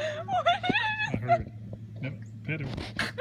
I heard it. Nope, pet him.